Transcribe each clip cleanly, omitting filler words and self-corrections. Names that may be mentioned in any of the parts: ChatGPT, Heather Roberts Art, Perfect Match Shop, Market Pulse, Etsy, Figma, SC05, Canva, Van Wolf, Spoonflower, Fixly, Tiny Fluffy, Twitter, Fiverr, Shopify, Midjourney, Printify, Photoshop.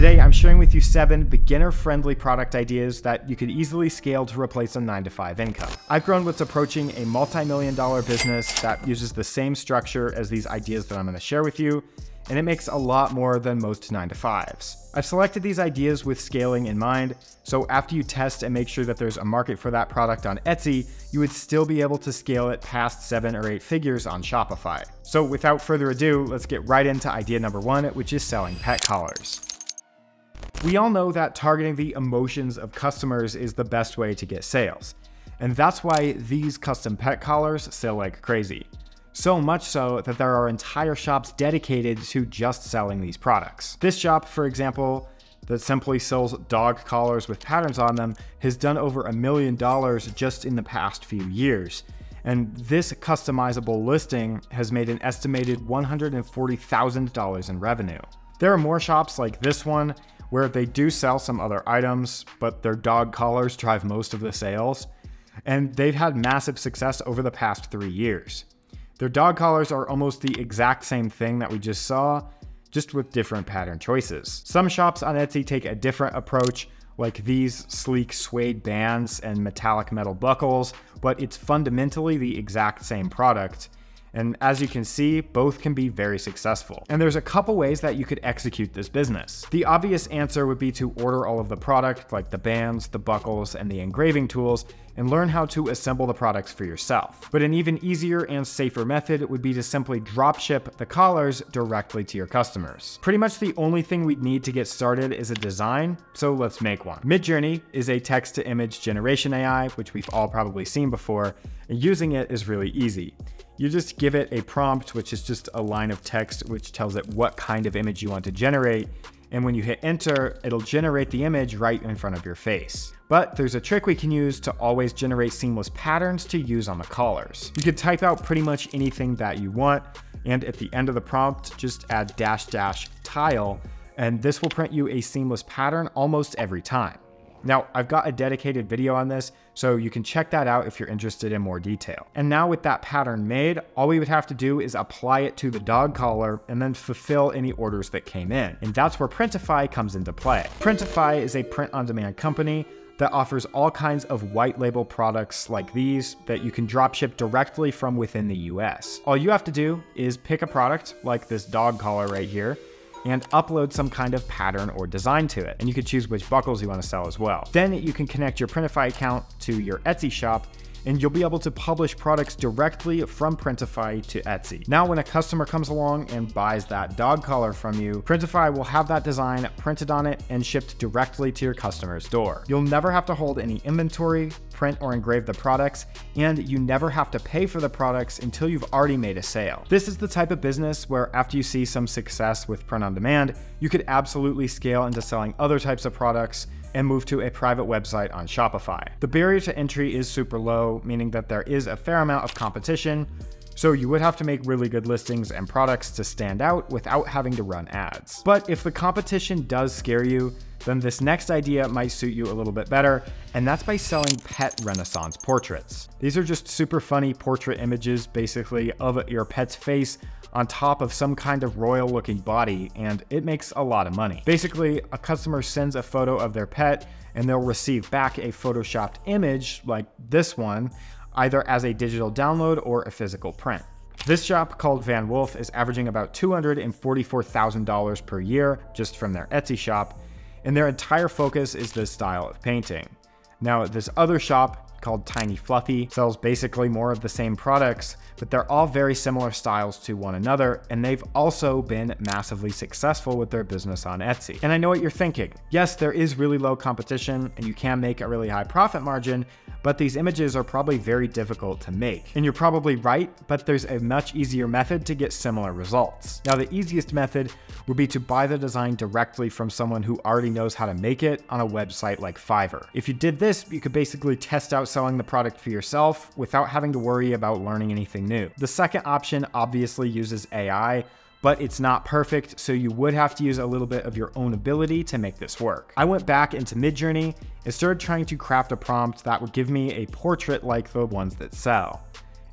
Today, I'm sharing with you 7 beginner-friendly product ideas that you could easily scale to replace a 9-to-5 income. I've grown what's approaching a multi-million-dollar business that uses the same structure as these ideas that I'm going to share with you, and it makes a lot more than most 9-to-5s. I've selected these ideas with scaling in mind, so after you test and make sure that there's a market for that product on Etsy, you would still be able to scale it past 7 or 8 figures on Shopify. So without further ado, let's get right into idea number 1, which is selling pet collars. We all know that targeting the emotions of customers is the best way to get sales, and that's why these custom pet collars sell like crazy. So much so that there are entire shops dedicated to just selling these products. This shop, for example, that simply sells dog collars with patterns on them, has done over $1 million just in the past few years. And this customizable listing has made an estimated $140,000 in revenue. There are more shops like this one, where they do sell some other items, but their dog collars drive most of the sales, and they've had massive success over the past 3 years. Their dog collars are almost the exact same thing that we just saw, just with different pattern choices. Some shops on Etsy take a different approach, like these sleek suede bands and metallic metal buckles, but it's fundamentally the exact same product. And as you can see, both can be very successful. And there's a couple ways that you could execute this business. The obvious answer would be to order all of the product, like the bands, the buckles, and the engraving tools, and learn how to assemble the products for yourself. But an even easier and safer method would be to simply dropship the collars directly to your customers. Pretty much the only thing we'd need to get started is a design, so let's make one. Midjourney is a text-to-image generation AI, which we've all probably seen before, and using it is really easy. You just give it a prompt, which is just a line of text which tells it what kind of image you want to generate. And when you hit enter, it'll generate the image right in front of your face. But there's a trick we can use to always generate seamless patterns to use on the collars. You could type out pretty much anything that you want, and at the end of the prompt, just add --tile, and this will print you a seamless pattern almost every time. Now, I've got a dedicated video on this, so you can check that out if you're interested in more detail. And now with that pattern made, all we would have to do is apply it to the dog collar and then fulfill any orders that came in. And that's where Printify comes into play. Printify is a print-on-demand company that offers all kinds of white label products like these that you can drop ship directly from within the US. All you have to do is pick a product like this dog collar right here, and upload some kind of pattern or design to it. And you can choose which buckles you want to sell as well. Then you can connect your Printify account to your Etsy shop, and you'll be able to publish products directly from Printify to Etsy. Now, when a customer comes along and buys that dog collar from you, Printify will have that design printed on it and shipped directly to your customer's door. You'll never have to hold any inventory, print or engrave the products, and you never have to pay for the products until you've already made a sale. This is the type of business where after you see some success with print on demand, you could absolutely scale into selling other types of products and move to a private website on Shopify. The barrier to entry is super low, meaning that there is a fair amount of competition, so you would have to make really good listings and products to stand out without having to run ads. But if the competition does scare you, then this next idea might suit you a little bit better, and that's by selling pet Renaissance portraits. These are just super funny portrait images, basically, of your pet's face on top of some kind of royal looking body, and it makes a lot of money. Basically, a customer sends a photo of their pet and they'll receive back a photoshopped image like this one, either as a digital download or a physical print. This shop called Van Wolf is averaging about $244,000 per year just from their Etsy shop, and their entire focus is this style of painting. Now, this other shop called Tiny Fluffy sells basically more of the same products, but they're all very similar styles to one another, and they've also been massively successful with their business on Etsy. And I know what you're thinking. Yes, there is really low competition and you can make a really high profit margin, but these images are probably very difficult to make. And you're probably right, but there's a much easier method to get similar results. Now, the easiest method would be to buy the design directly from someone who already knows how to make it on a website like Fiverr. If you did this, you could basically test out selling the product for yourself without having to worry about learning anything new. The second option obviously uses AI, but it's not perfect, so you would have to use a little bit of your own ability to make this work. I went back into Midjourney and started trying to craft a prompt that would give me a portrait like the ones that sell.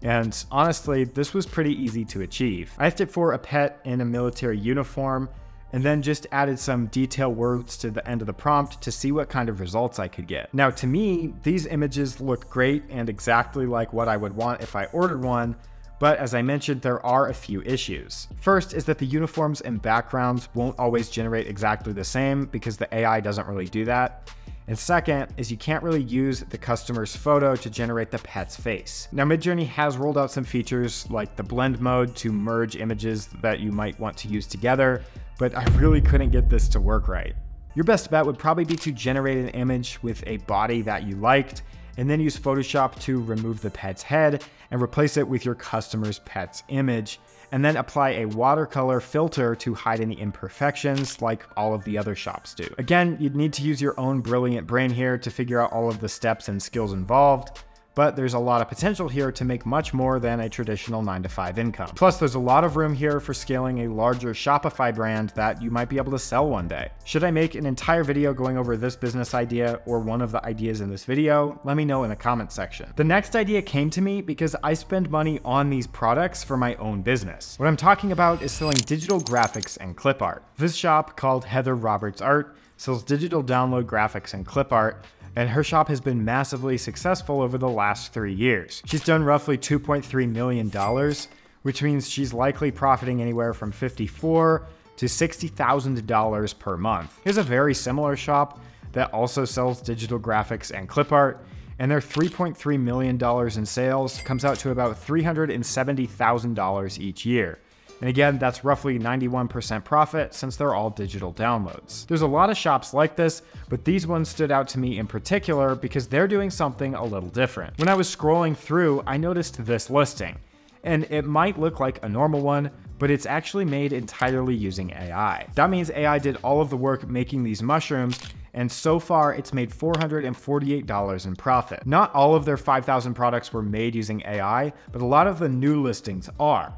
And honestly, this was pretty easy to achieve. I asked it for a pet in a military uniform, and then just added some detail words to the end of the prompt to see what kind of results I could get. Now, to me, these images look great and exactly like what I would want if I ordered one, but as I mentioned, there are a few issues. First is that the uniforms and backgrounds won't always generate exactly the same because the AI doesn't really do that. And second is you can't really use the customer's photo to generate the pet's face. Now, Midjourney has rolled out some features like the blend mode to merge images that you might want to use together, but I really couldn't get this to work right. Your best bet would probably be to generate an image with a body that you liked, and then use Photoshop to remove the pet's head and replace it with your customer's pet's image, and then apply a watercolor filter to hide any imperfections like all of the other shops do. Again, you'd need to use your own brilliant brain here to figure out all of the steps and skills involved, but there's a lot of potential here to make much more than a traditional 9-to-5 income. Plus, there's a lot of room here for scaling a larger Shopify brand that you might be able to sell one day. Should I make an entire video going over this business idea or one of the ideas in this video? Let me know in the comment section. The next idea came to me because I spend money on these products for my own business. What I'm talking about is selling digital graphics and clip art. This shop, called Heather Roberts Art, sells digital download graphics and clip art, and her shop has been massively successful over the last 3 years. She's done roughly $2.3 million, which means she's likely profiting anywhere from $54,000 to $60,000 per month. Here's a very similar shop that also sells digital graphics and clip art, and their $3.3 million in sales comes out to about $370,000 each year. And again, that's roughly 91% profit since they're all digital downloads. There's a lot of shops like this, but these ones stood out to me in particular because they're doing something a little different. When I was scrolling through, I noticed this listing, and it might look like a normal one, but it's actually made entirely using AI. That means AI did all of the work making these mushrooms, and so far it's made $448 in profit. Not all of their 5,000 products were made using AI, but a lot of the new listings are.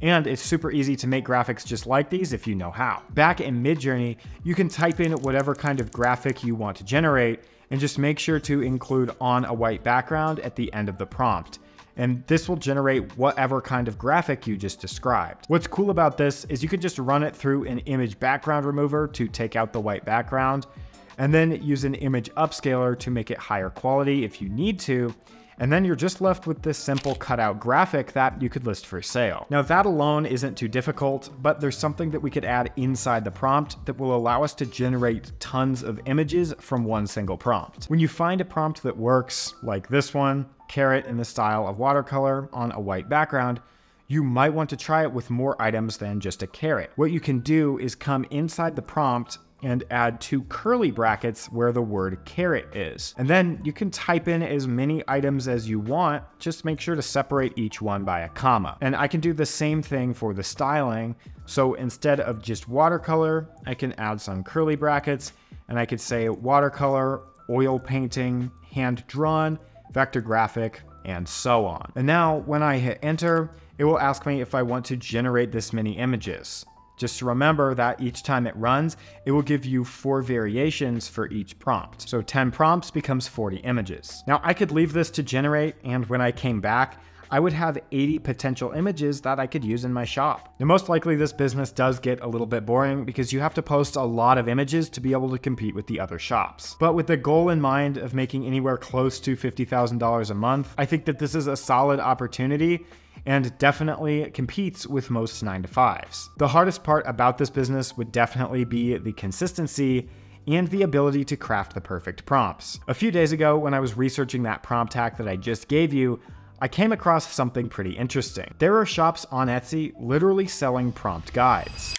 And it's super easy to make graphics just like these if you know how. Back in Midjourney, you can type in whatever kind of graphic you want to generate and just make sure to include on a white background at the end of the prompt. And this will generate whatever kind of graphic you just described. What's cool about this is you can just run it through an image background remover to take out the white background, and then use an image upscaler to make it higher quality if you need to. And then you're just left with this simple cutout graphic that you could list for sale. Now, that alone isn't too difficult, but there's something that we could add inside the prompt that will allow us to generate tons of images from one single prompt. When you find a prompt that works, like this one, carrot in the style of watercolor on a white background, you might want to try it with more items than just a carrot. What you can do is come inside the prompt and add two curly brackets where the word carrot is. And then you can type in as many items as you want, just make sure to separate each one by a comma. And I can do the same thing for the styling. So instead of just watercolor, I can add some curly brackets, and I could say watercolor, oil painting, hand drawn, vector graphic, and so on. And now when I hit enter, it will ask me if I want to generate this many images. Just remember that each time it runs, it will give you 4 variations for each prompt. So 10 prompts becomes 40 images. Now, I could leave this to generate, and when I came back, I would have 80 potential images that I could use in my shop. Now, most likely this business does get a little bit boring because you have to post a lot of images to be able to compete with the other shops. But with the goal in mind of making anywhere close to $50,000 a month, I think that this is a solid opportunity and definitely competes with most 9-to-5s. The hardest part about this business would definitely be the consistency and the ability to craft the perfect prompts. A few days ago, when I was researching that prompt hack that I just gave you, I came across something pretty interesting. There are shops on Etsy literally selling prompt guides.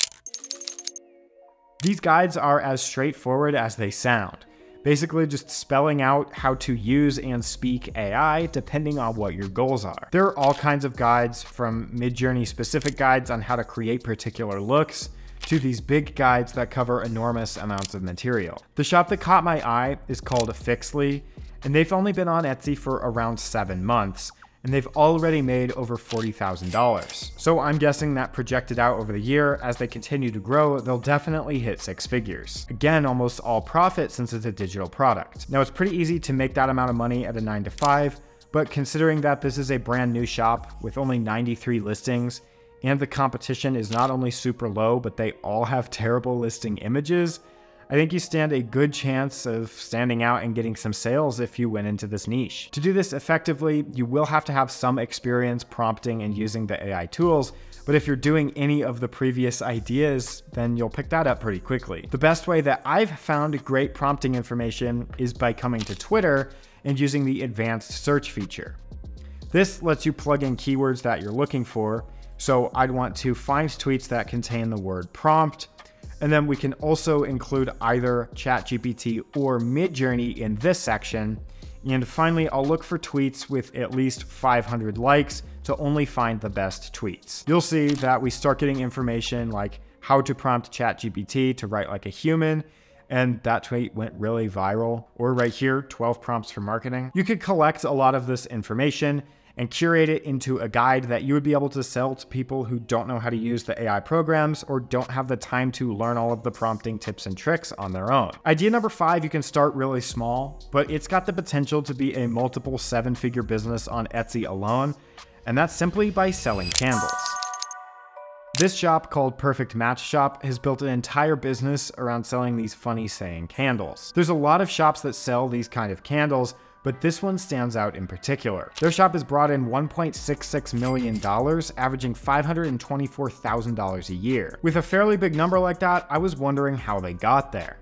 These guides are as straightforward as they sound, basically just spelling out how to use and speak AI depending on what your goals are. There are all kinds of guides, from Midjourney specific guides on how to create particular looks to these big guides that cover enormous amounts of material. The shop that caught my eye is called Fixly, and they've only been on Etsy for around 7 months, and they've already made over $40,000. So I'm guessing that projected out over the year, as they continue to grow, they'll definitely hit 6 figures. Again, almost all profit since it's a digital product. Now, it's pretty easy to make that amount of money at a 9-to-5, but considering that this is a brand new shop with only 93 listings and the competition is not only super low, but they all have terrible listing images, I think you stand a good chance of standing out and getting some sales if you went into this niche. To do this effectively, you will have to have some experience prompting and using the AI tools, but if you're doing any of the previous ideas, then you'll pick that up pretty quickly. The best way that I've found great prompting information is by coming to Twitter and using the advanced search feature. This lets you plug in keywords that you're looking for. So I'd want to find tweets that contain the word prompt. And then we can also include either ChatGPT or Midjourney in this section. And finally, I'll look for tweets with at least 500 likes to only find the best tweets. You'll see that we start getting information like how to prompt ChatGPT to write like a human, and that tweet went really viral. Or right here, 12 prompts for marketing. You could collect a lot of this information and curate it into a guide that you would be able to sell to people who don't know how to use the AI programs or don't have the time to learn all of the prompting tips and tricks on their own. Idea number 5, you can start really small, but it's got the potential to be a multiple 7-figure business on Etsy alone, and that's simply by selling candles. This shop called Perfect Match Shop has built an entire business around selling these funny saying candles. There's a lot of shops that sell these kind of candles, but this one stands out in particular. Their shop has brought in $1.66 million, averaging $524,000 a year. With a fairly big number like that, I was wondering how they got there.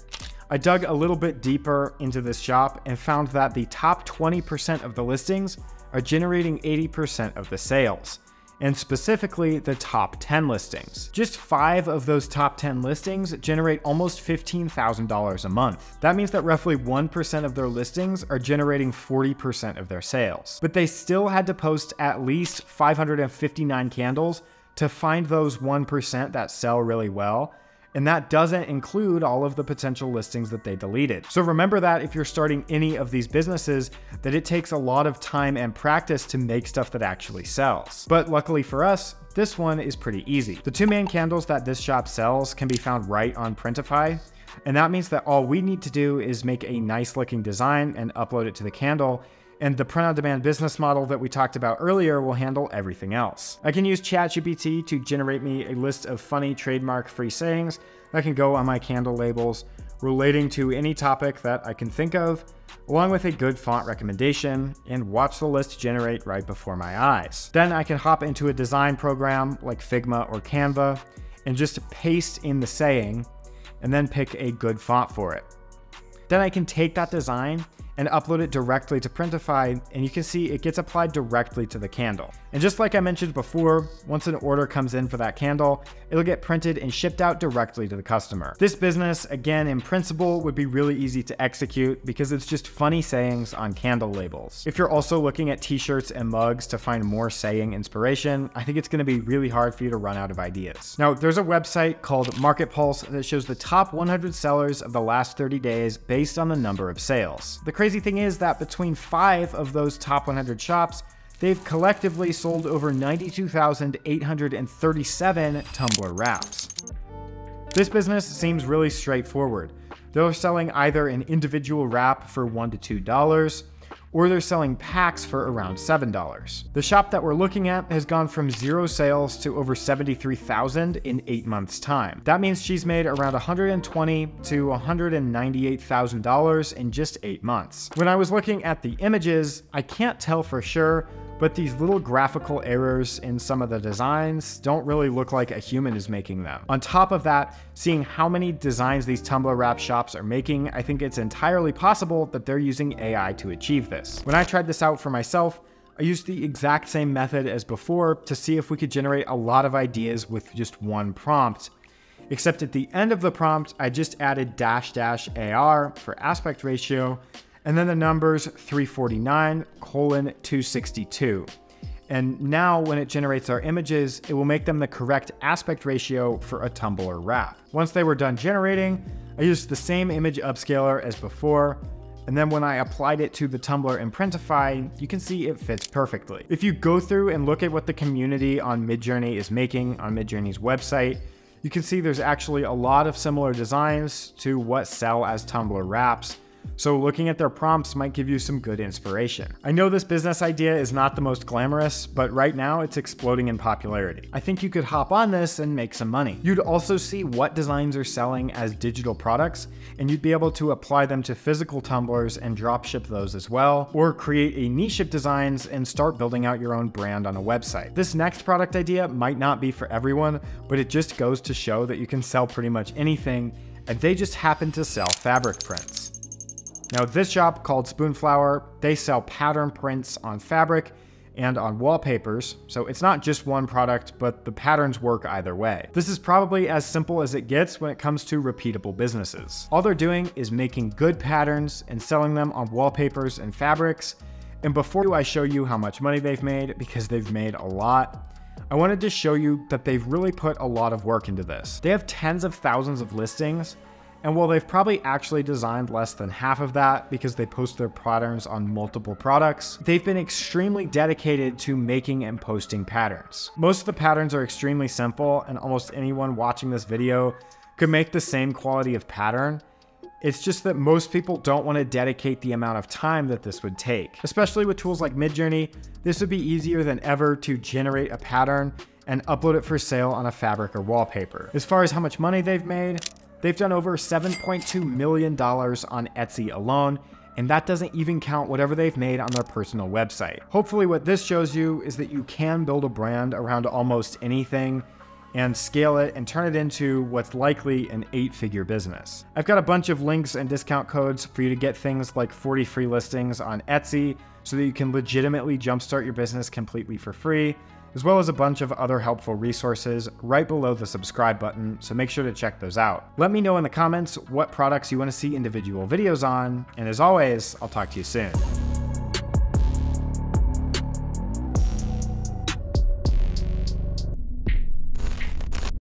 I dug a little bit deeper into this shop and found that the top 20% of the listings are generating 80% of the sales, and specifically the top 10 listings. Just 5 of those top 10 listings generate almost $15,000 a month. That means that roughly 1% of their listings are generating 40% of their sales, but they still had to post at least 559 candles to find those 1% that sell really well. And that doesn't include all of the potential listings that they deleted. So remember that if you're starting any of these businesses, that it takes a lot of time and practice to make stuff that actually sells. But luckily for us, this one is pretty easy. The 2 main candles that this shop sells can be found right on Printify. And that means that all we need to do is make a nice looking design and upload it to the candle. And the print-on-demand business model that we talked about earlier will handle everything else. I can use ChatGPT to generate me a list of funny trademark-free sayings that can go on my candle labels relating to any topic that I can think of, along with a good font recommendation, and watch the list generate right before my eyes. Then I can hop into a design program like Figma or Canva and just paste in the saying and then pick a good font for it. Then I can take that design and upload it directly to Printify, and you can see it gets applied directly to the candle. And just like I mentioned before, once an order comes in for that candle, it'll get printed and shipped out directly to the customer. This business, again, in principle, would be really easy to execute because it's just funny sayings on candle labels. If you're also looking at t-shirts and mugs to find more saying inspiration, I think it's gonna be really hard for you to run out of ideas. Now, there's a website called Market Pulse that shows the top 100 sellers of the last 30 days based on the number of sales. The crazy thing is that between 5 of those top 100 shops, they've collectively sold over 92,837 tumbler wraps. This business seems really straightforward. They're selling either an individual wrap for $1 to $2, or they're selling packs for around $7. The shop that we're looking at has gone from 0 sales to over 73,000 in 8 months' time. That means she's made around $120,000 to $198,000 in just 8 months. When I was looking at the images, I can't tell for sure, but these little graphical errors in some of the designs don't really look like a human is making them. On top of that, seeing how many designs these tumbler wrap shops are making, I think it's entirely possible that they're using AI to achieve this. When I tried this out for myself, I used the exact same method as before to see if we could generate a lot of ideas with just one prompt. Except at the end of the prompt, I just added --AR for aspect ratio, and then the numbers 349:262. And now when it generates our images, it will make them the correct aspect ratio for a tumbler wrap. Once they were done generating, I used the same image upscaler as before. And then when I applied it to the tumbler in Printify, you can see it fits perfectly. If you go through and look at what the community on Midjourney is making on Midjourney's website, you can see there's actually a lot of similar designs to what sell as tumbler wraps. So looking at their prompts might give you some good inspiration. I know this business idea is not the most glamorous, but right now it's exploding in popularity. I think you could hop on this and make some money. You'd also see what designs are selling as digital products, and you'd be able to apply them to physical tumblers and dropship those as well, or create a niche of designs and start building out your own brand on a website. This next product idea might not be for everyone, but it just goes to show that you can sell pretty much anything, and they just happen to sell fabric prints. Now this shop called Spoonflower, they sell pattern prints on fabric and on wallpapers, so it's not just one product, but the patterns work either way. This is probably as simple as it gets when it comes to repeatable businesses. All they're doing is making good patterns and selling them on wallpapers and fabrics. And before I show you how much money they've made, because they've made a lot, I wanted to show you that they've really put a lot of work into this. They have tens of thousands of listings, and while they've probably actually designed less than half of that because they post their patterns on multiple products, they've been extremely dedicated to making and posting patterns. Most of the patterns are extremely simple, and almost anyone watching this video could make the same quality of pattern. It's just that most people don't want to dedicate the amount of time that this would take. Especially with tools like Midjourney, this would be easier than ever to generate a pattern and upload it for sale on a fabric or wallpaper. As far as how much money they've made, they've done over $7.2 million on Etsy alone, and that doesn't even count whatever they've made on their personal website. Hopefully what this shows you is that you can build a brand around almost anything and scale it and turn it into what's likely an 8-figure business. I've got a bunch of links and discount codes for you to get things like 40 free listings on Etsy so that you can legitimately jumpstart your business completely for free, as well as a bunch of other helpful resources right below the subscribe button, so make sure to check those out. Let me know in the comments what products you want to see individual videos on, and as always, I'll talk to you soon.